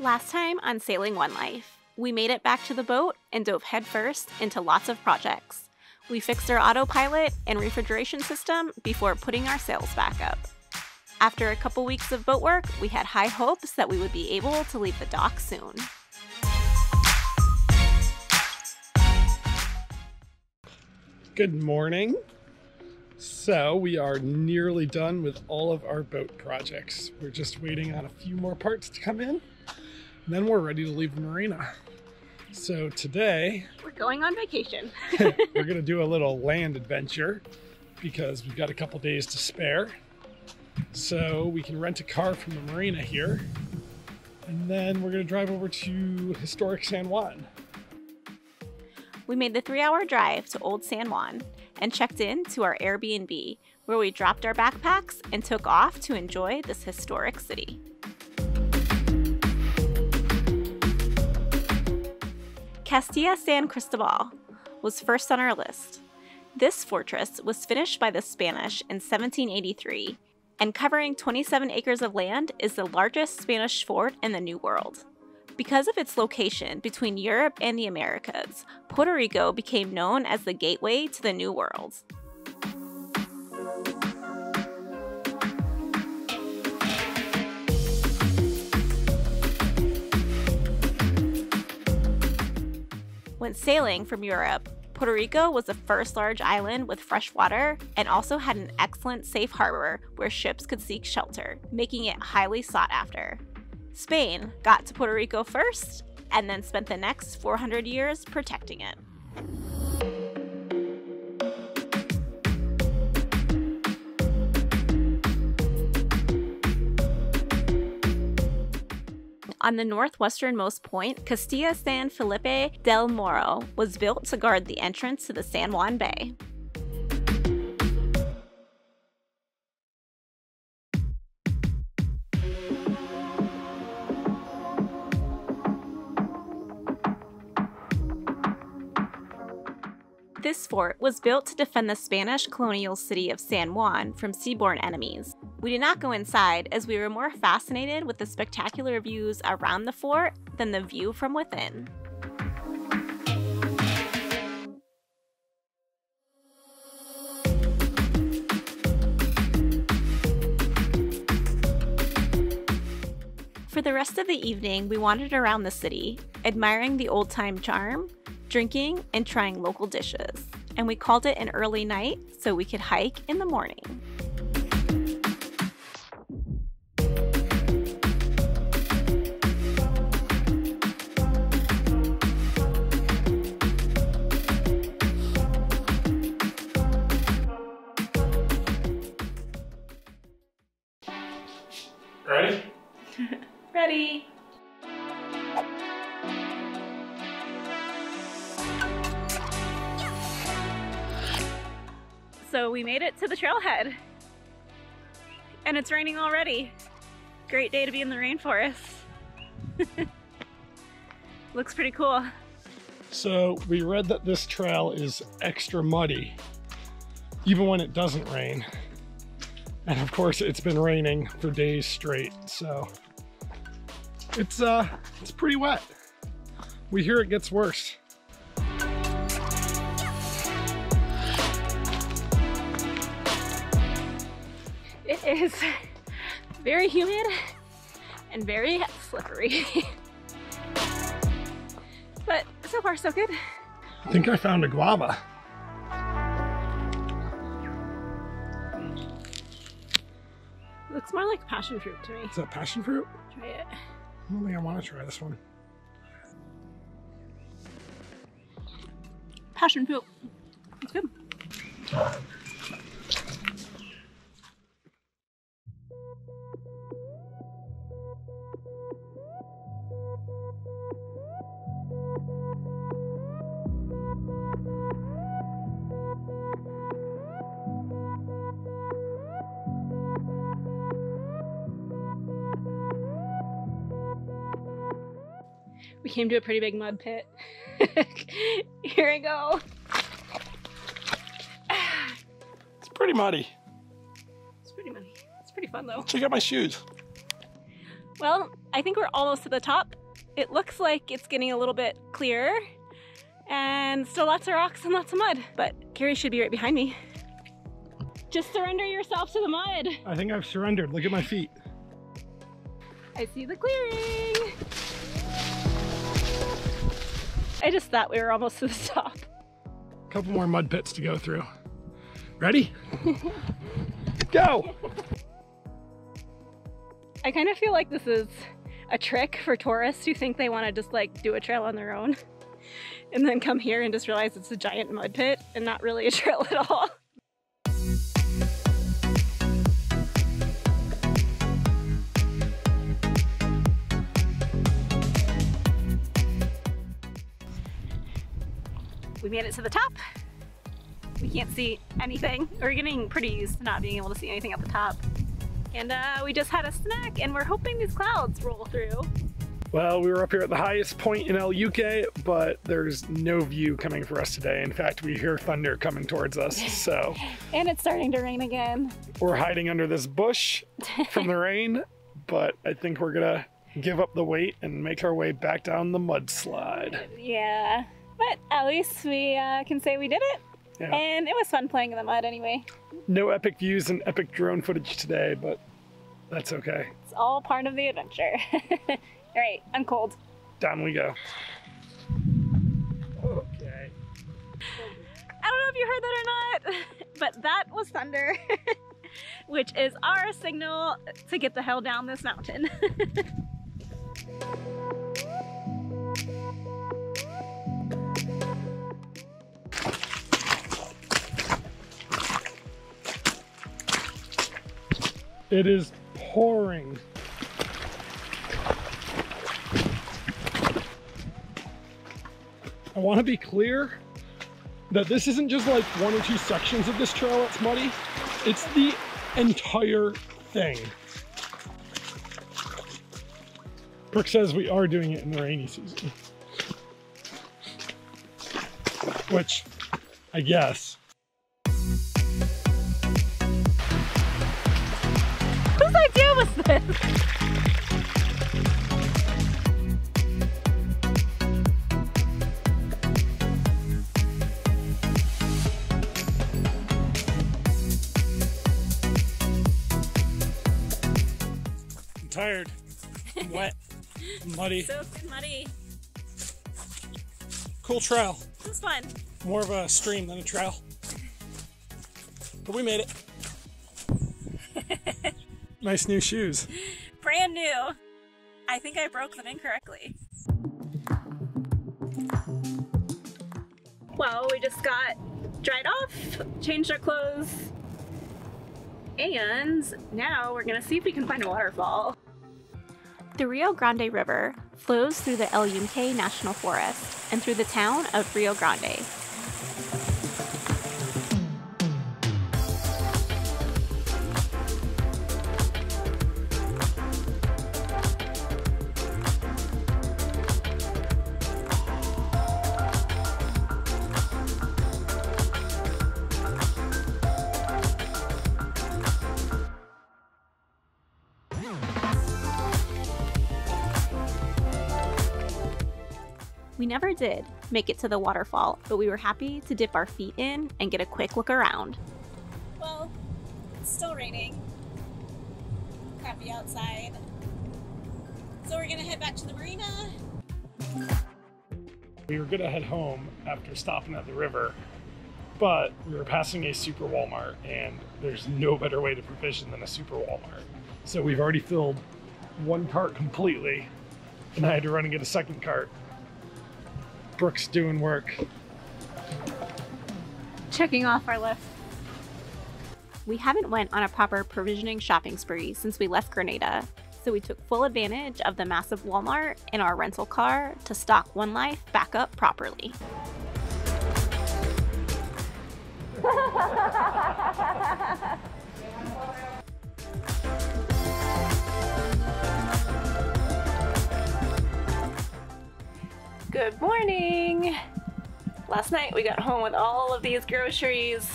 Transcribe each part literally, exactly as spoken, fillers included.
Last time on Sailing One Life, we made it back to the boat and dove headfirst into lots of projects. We fixed our autopilot and refrigeration system before putting our sails back up. After a couple weeks of boat work, we had high hopes that we would be able to leave the dock soon. Good morning. So we are nearly done with all of our boat projects. We're just waiting on a few more parts to come in, and then we're ready to leave the marina. So today, we're going on vacation. We're gonna do a little land adventure because we've got a couple days to spare. So we can rent a car from the marina here, and then we're gonna drive over to historic San Juan. We made the three-hour drive to Old San Juan and checked in to our Airbnb, where we dropped our backpacks and took off to enjoy this historic city. Castillo San Cristobal was first on our list. This fortress was finished by the Spanish in seventeen eighty-three, and covering twenty-seven acres of land is the largest Spanish fort in the New World. Because of its location between Europe and the Americas, Puerto Rico became known as the gateway to the New World. When sailing from Europe, Puerto Rico was the first large island with fresh water and also had an excellent safe harbor where ships could seek shelter, making it highly sought after. Spain got to Puerto Rico first and then spent the next four hundred years protecting it. On the northwesternmost point, Castillo San Felipe del Moro was built to guard the entrance to the San Juan Bay. This fort was built to defend the Spanish colonial city of San Juan from seaborne enemies. We did not go inside as we were more fascinated with the spectacular views around the fort than the view from within. For the rest of the evening, we wandered around the city, admiring the old-time charm, drinking and trying local dishes, and we called it an early night so we could hike in the morning. Ready? Ready. So we made it to the trailhead, and it's raining already. Great day to be in the rainforest. Looks pretty cool. So we read that this trail is extra muddy, even when it doesn't rain. And of course it's been raining for days straight. So it's, uh, it's pretty wet. We hear it gets worse. It is very humid and very slippery. But so far so good. I think I found a guava. Looks more like passion fruit to me. Is that passion fruit? Try it. I don't think I want to try this one. Passion fruit. It's good. We came to a pretty big mud pit. Here I go. It's pretty muddy. It's pretty muddy. It's pretty fun though. Check out my shoes. Well, I think we're almost to the top. It looks like it's getting a little bit clearer and still lots of rocks and lots of mud, but Carrie should be right behind me. Just surrender yourself to the mud. I think I've surrendered. Look at my feet. I see the clearing. I just thought we were almost to the top. A couple more mud pits to go through. Ready? Go! I kind of feel like this is a trick for tourists who think they want to just like do a trail on their own and then come here and just realize it's a giant mud pit and not really a trail at all. We made it to the top. We can't see anything. We're getting pretty used to not being able to see anything at the top. And uh, we just had a snack and we're hoping these clouds roll through. Well, we were up here at the highest point in El Yunque, but there's no view coming for us today. In fact, we hear thunder coming towards us, so. And it's starting to rain again. We're hiding under this bush from the rain, but I think we're gonna give up the wait and make our way back down the mudslide. Yeah. But at least we uh, can say we did it. Yeah. And it was fun playing in the mud anyway. No epic views and epic drone footage today, but that's okay. It's all part of the adventure. All right, I'm cold. Down we go. Okay. I don't know if you heard that or not, but that was thunder, which is our signal to get the hell down this mountain. It is pouring. I want to be clear that this isn't just like one or two sections of this trail that's muddy. It's the entire thing. Brooke says we are doing it in the rainy season. Which, I guess. What's this? I'm tired, I'm wet, I'm muddy. Soaked and muddy. Cool trail. It was fun. More of a stream than a trail. But we made it. Nice new shoes. Brand new. I think I broke them incorrectly. Well, we just got dried off, changed our clothes, and now we're gonna see if we can find a waterfall. The Rio Grande River flows through the El Yunque National Forest and through the town of Rio Grande. We never did make it to the waterfall, but we were happy to dip our feet in and get a quick look around. Well, it's still raining. Crappy outside. So we're gonna head back to the marina. We were gonna head home after stopping at the river, but we were passing a super Walmart and there's no better way to provision than a super Walmart. So we've already filled one cart completely and I had to run and get a second cart. Brooke's doing work. Checking off our list. We haven't went on a proper provisioning shopping spree since we left Grenada, so we took full advantage of the massive Walmart in our rental car to stock One Life back up properly. Good morning. Last night we got home with all of these groceries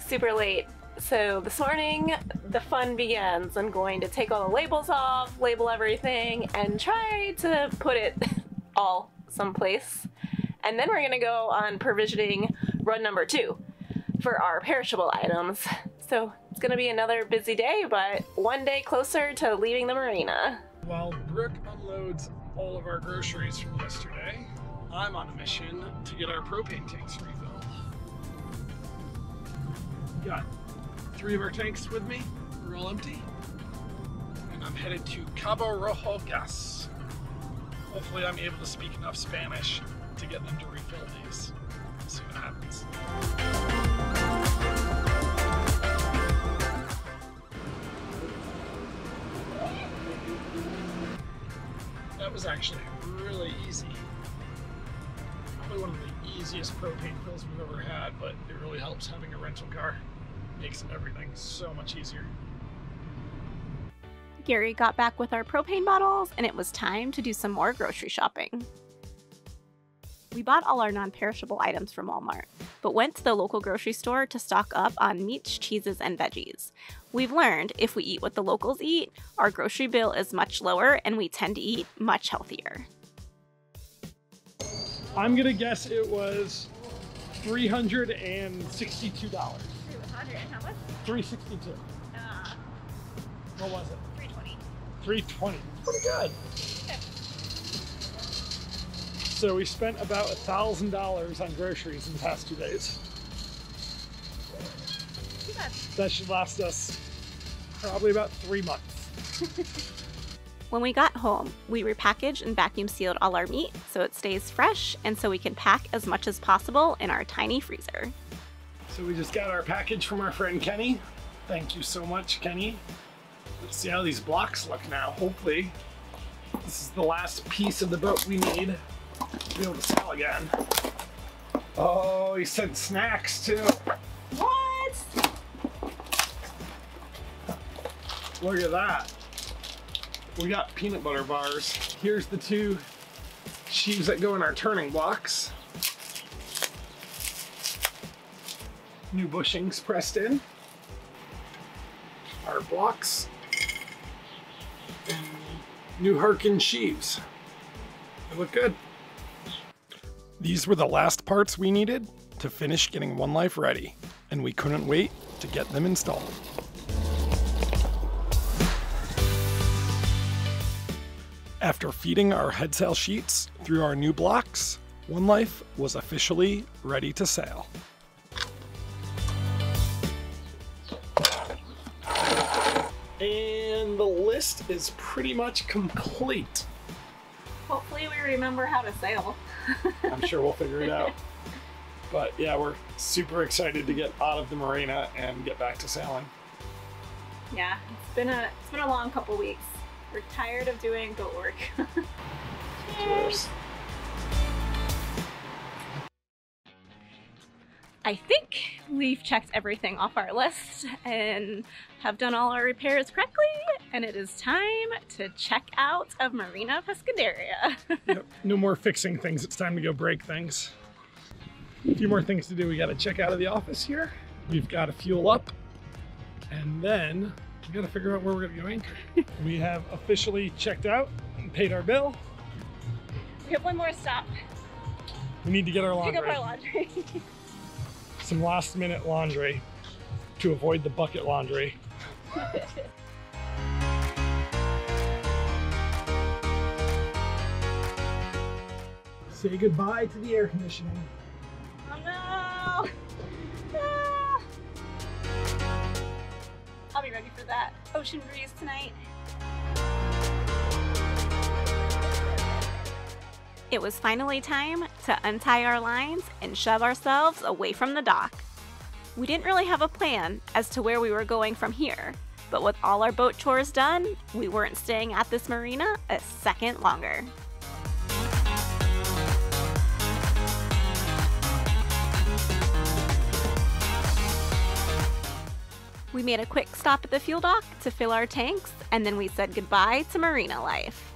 super late. So this morning the fun begins. I'm going to take all the labels off, label everything, and try to put it all someplace. And then we're going to go on provisioning run number two for our perishable items. So it's going to be another busy day, but one day closer to leaving the marina. While Brooke unloads all of our groceries from yesterday, I'm on a mission to get our propane tanks refilled. Got three of our tanks with me, they're all empty. And I'm headed to Cabo Rojo Gas. Hopefully I'm able to speak enough Spanish to get them to refill these. We'll see what happens. That was actually really easy. Probably one of the easiest propane fills we've ever had, but it really helps having a rental car. Makes everything so much easier. Gary got back with our propane bottles, and it was time to do some more grocery shopping. We bought all our non-perishable items from Walmart, but went to the local grocery store to stock up on meats, cheeses, and veggies. We've learned if we eat what the locals eat, our grocery bill is much lower and we tend to eat much healthier. I'm gonna guess it was three hundred sixty-two dollars. three hundred, how much? three sixty-two. Uh, what was it? three twenty. three twenty, pretty good. So we spent about one thousand dollars on groceries in the past two days. Yeah. That should last us probably about three months. When we got home, we repackaged and vacuum sealed all our meat so it stays fresh and so we can pack as much as possible in our tiny freezer. So we just got our package from our friend Kenny. Thank you so much, Kenny. Let's see how these blocks look now, hopefully. This is the last piece of the boat we need to be able to sell again. Oh, he sent snacks too. What? Look at that. We got peanut butter bars. Here's the two sheaves that go in our turning blocks. New bushings pressed in. Our blocks. And new Harkin sheaves. They look good. These were the last parts we needed to finish getting One Life ready, and we couldn't wait to get them installed. After feeding our head sail sheets through our new blocks, One Life was officially ready to sail. And the list is pretty much complete. Hopefully we remember how to sail. I'm sure we'll figure it out. But yeah, we're super excited to get out of the marina and get back to sailing. Yeah, it's been a it's been a long couple weeks. We're tired of doing boat work. Cheers. I think we've checked everything off our list and have done all our repairs correctly, and it is time to check out of Marina Pescaderia. Yep, no more fixing things, it's time to go break things. A few more things to do. We gotta check out of the office here. We've gotta fuel up, and then we gotta figure out where we're gonna go anchor. We have officially checked out and paid our bill. We have one more stop. We need to get our laundry. Pick up our laundry. Some last minute laundry to avoid the bucket laundry. Say goodbye to the air conditioning. Oh no! Ah. I'll be ready for that ocean breeze tonight. It was finally time to untie our lines and shove ourselves away from the dock. We didn't really have a plan as to where we were going from here, but with all our boat chores done, we weren't staying at this marina a second longer. We made a quick stop at the fuel dock to fill our tanks, and then we said goodbye to marina life.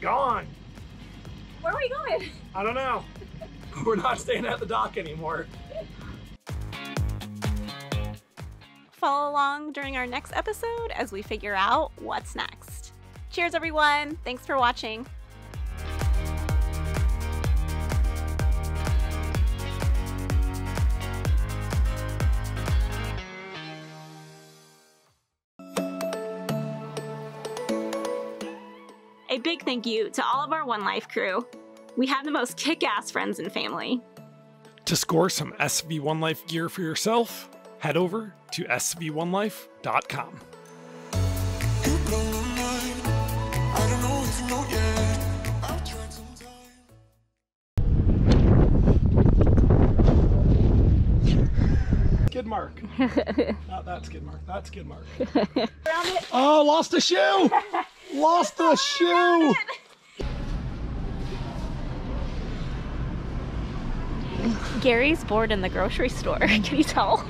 gone. Where are we going? I don't know. We're not staying at the dock anymore. Follow along during our next episode as we figure out what's next. Cheers, everyone. Thanks for watching. A big thank you to all of our One Life crew. We have the most kick-ass friends and family. To score some S V One Life gear for yourself, head over to S V one life dot com. Skid mark. Not that skid mark. That skid mark. Oh, lost a shoe! Lost the shoe! Gary's bored in the grocery store. Can you tell?